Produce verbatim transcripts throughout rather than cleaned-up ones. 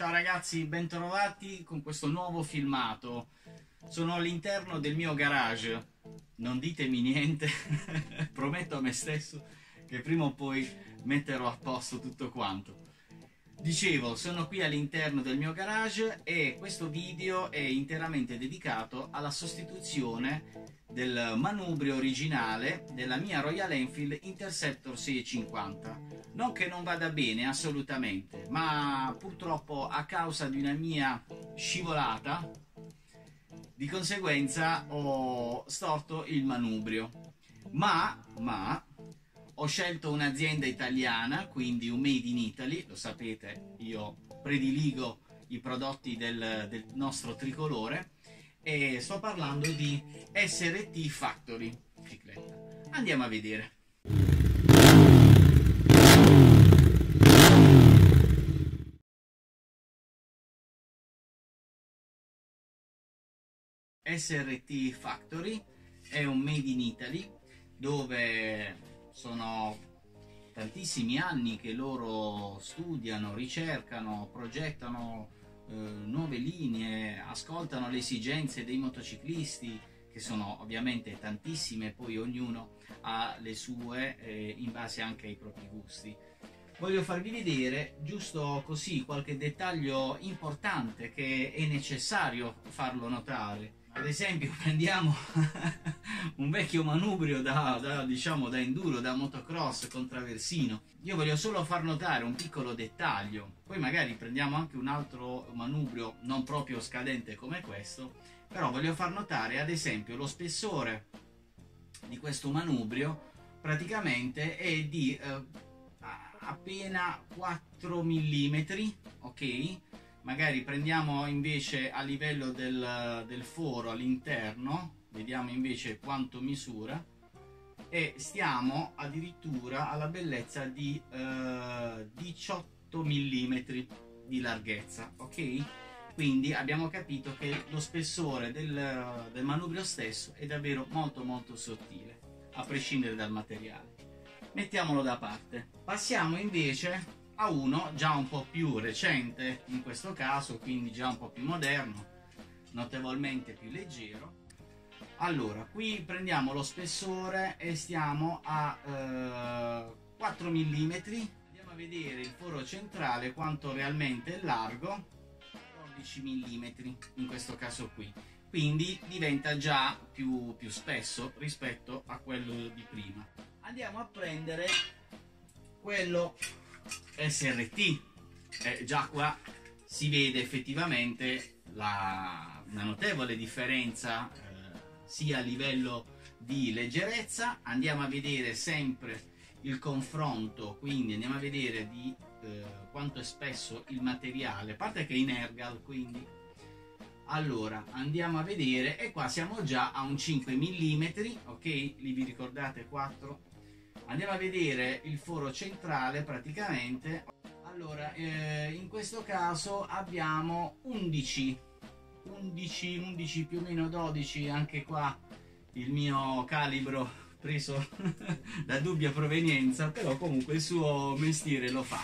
Ciao ragazzi, bentrovati con questo nuovo filmato. Sono all'interno del mio garage. Non ditemi niente, prometto a me stesso che prima o poi metterò a posto tutto quanto. Dicevo, sono qui all'interno del mio garage e questo video è interamente dedicato alla sostituzione del manubrio originale della mia Royal Enfield Interceptor seicentocinquanta. Non che non vada bene, assolutamente, ma purtroppo a causa di una mia scivolata di conseguenza ho storto il manubrio, ma, ma ho scelto un'azienda italiana, quindi un made in Italy. Lo sapete, io prediligo i prodotti del, del nostro tricolore e sto parlando di S R T Factory. Andiamo a vedere. S R T Factory è un made in Italy dove sono tantissimi anni che loro studiano, ricercano, progettano eh, nuove linee, ascoltano le esigenze dei motociclisti, che sono ovviamente tantissime, poi ognuno ha le sue eh, in base anche ai propri gusti. Voglio farvi vedere giusto così qualche dettaglio importante che è necessario farlo notare. Ad esempio, prendiamo un vecchio manubrio da, da, diciamo, da enduro, da motocross con traversino. Io voglio solo far notare un piccolo dettaglio, poi magari prendiamo anche un altro manubrio non proprio scadente come questo, però voglio far notare ad esempio lo spessore di questo manubrio. Praticamente è di eh, appena quattro millimetri, ok? Magari prendiamo invece a livello del, del foro all'interno, vediamo invece quanto misura, e stiamo addirittura alla bellezza di eh, diciotto millimetri di larghezza, ok? Quindi abbiamo capito che lo spessore del, del manubrio stesso è davvero molto molto sottile, a prescindere dal materiale. Mettiamolo da parte. Passiamo invece a uno già un po' più recente in questo caso, quindi già un po' più moderno, notevolmente più leggero. Allora, qui prendiamo lo spessore e stiamo a eh, quattro millimetri. Andiamo a vedere il foro centrale quanto realmente è largo, quattordici millimetri in questo caso qui, quindi diventa già più, più spesso rispetto a quello di prima. Andiamo a prendere quello S R T, eh, già qua si vede effettivamente la, una notevole differenza eh, sia a livello di leggerezza. Andiamo a vedere sempre il confronto, quindi andiamo a vedere di eh, quanto è spesso il materiale, a parte che è in Ergal, quindi allora andiamo a vedere, e qua siamo già a un cinque millimetri, ok? Lì vi ricordate quattro? Andiamo a vedere il foro centrale praticamente. Allora, eh, in questo caso abbiamo undici, undici, undici più o meno dodici, anche qua il mio calibro preso da dubbia provenienza, però comunque il suo mestiere lo fa.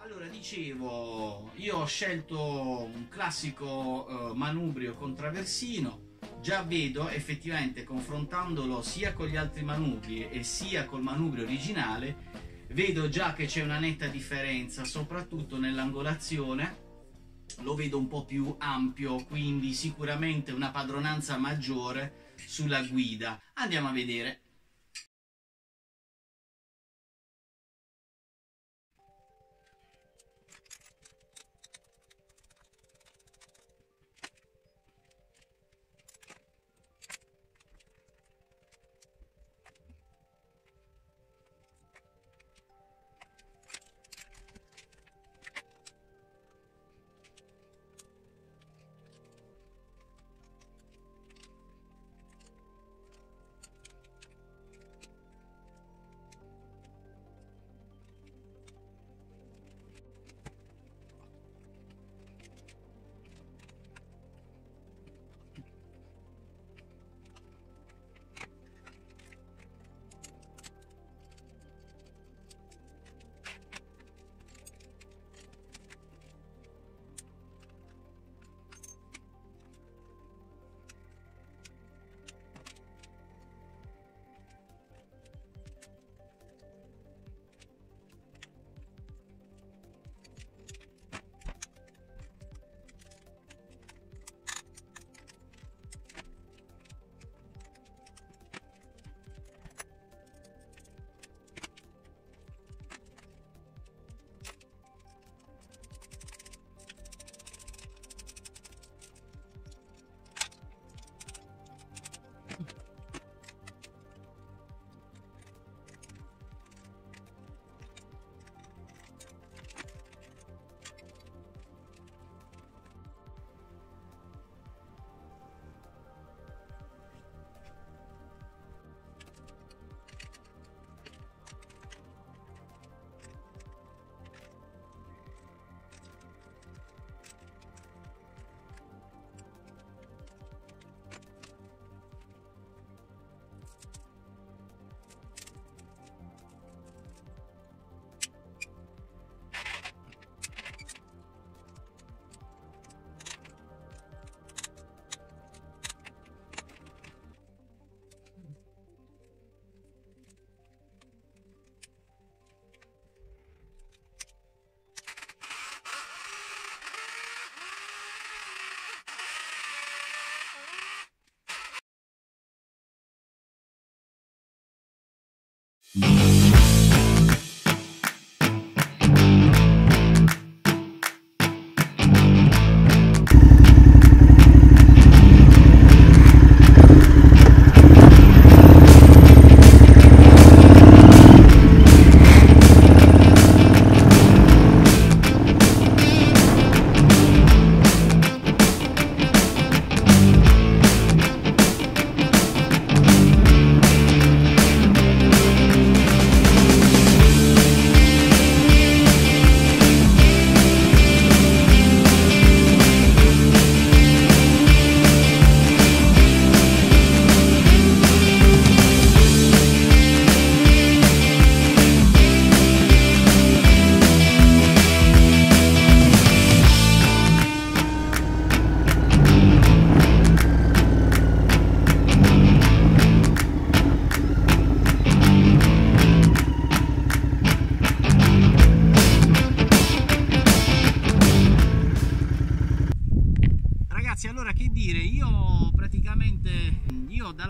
Allora, dicevo, io ho scelto un classico eh, manubrio con traversino. Già vedo effettivamente, confrontandolo sia con gli altri manubri e sia col manubrio originale, vedo già che c'è una netta differenza, soprattutto nell'angolazione. Lo vedo un po' più ampio, quindi sicuramente una padronanza maggiore sulla guida. Andiamo a vedere.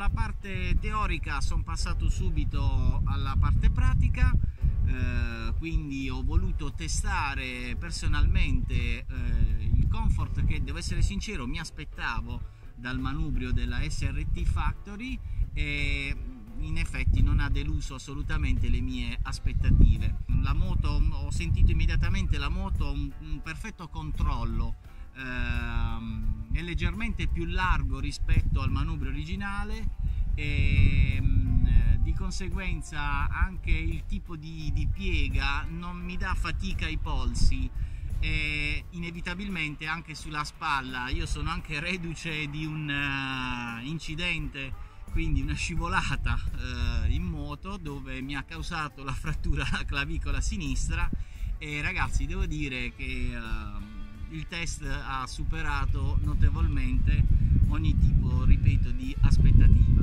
dalla parte teorica sono passato subito alla parte pratica, eh, quindi ho voluto testare personalmente eh, il comfort che, devo essere sincero, mi aspettavo dal manubrio della S R T Factory e in effetti non ha deluso assolutamente le mie aspettative. La moto, ho sentito immediatamente la moto un, un perfetto controllo, ehm, è leggermente più largo rispetto al manubrio originale e ehm, di conseguenza anche il tipo di, di piega non mi dà fatica ai polsi e inevitabilmente anche sulla spalla. Io sono anche reduce di un uh, incidente, quindi una scivolata eh, in moto dove mi ha causato la frattura alla clavicola sinistra e ragazzi devo dire che eh, il test ha superato notevolmente ogni tipo, ripeto, di aspettativa.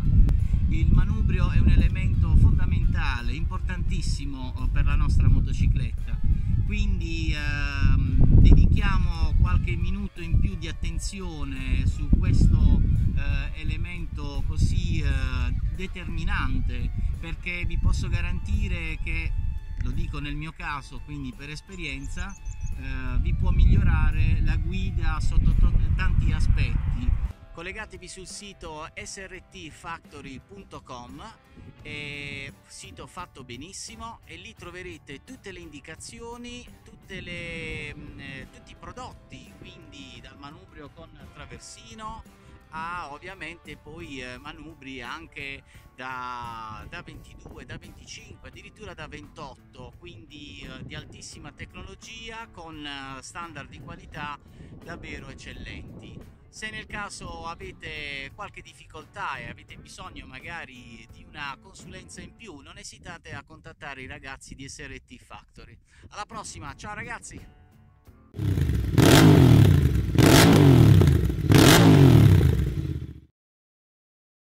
Il manubrio è un elemento fondamentale, importantissimo per la nostra motocicletta, quindi eh, dedichiamo qualche minuto in più di attenzione su questo eh, elemento così eh, determinante, perché vi posso garantire che, lo dico nel mio caso quindi per esperienza, eh, vi può migliorare la guida sotto tanti aspetti. Collegatevi sul sito S R T factory punto com, è sito fatto benissimo e lì troverete tutte le indicazioni, tutte le, eh, tutti i prodotti, quindi dal manubrio con traversino a ovviamente poi eh, manubri anche da, da ventidue, da venticinque, addirittura da ventotto, quindi eh, di altissima tecnologia con eh, standard di qualità davvero eccellenti. Se nel caso avete qualche difficoltà e avete bisogno magari di una consulenza in più, non esitate a contattare i ragazzi di S R T Factory. Alla prossima, ciao ragazzi!